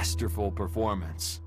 masterful performance.